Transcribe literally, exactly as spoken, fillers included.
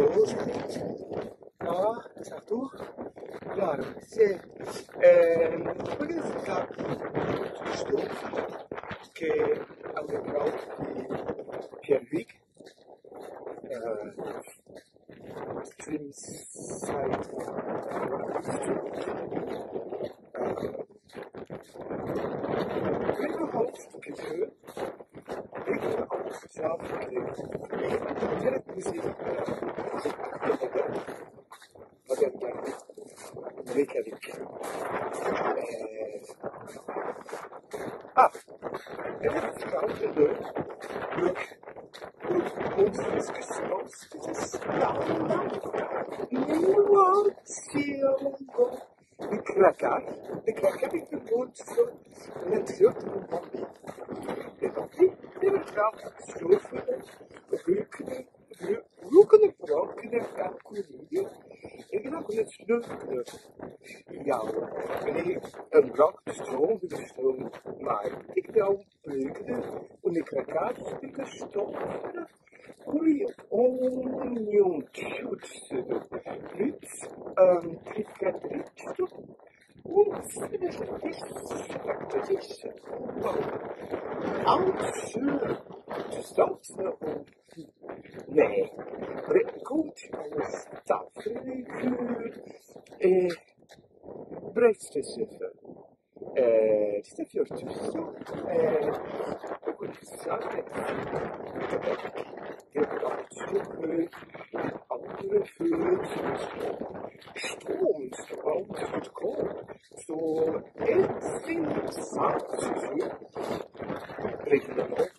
los. Da, das ist auch durch. Klar, se ehm, quello si sta giusto che ha un bravo Pierre Louis Dream Side quello Hauptgefühl quello Hauptgefühl Musik Reykjavik. Eh... Ah, evet, kaldı da yok. Ja, wanneer een brak stroom de stroom maakt, ik dan beukende, en ik raak de stoffen, hoe je onnieuw schutste, niet een tricatrietstof, en de verkiesfactorische, oudste, stoffen om nee, het komt aan de stafreguur, eh, breedste cijfer. Eh, het is een vier tussen. Eh, ook een zaken. Je hebt al het zoeken, andere vuur, stroom is toch al goedkoop. Zo, het zijn zaken. Regelmatig.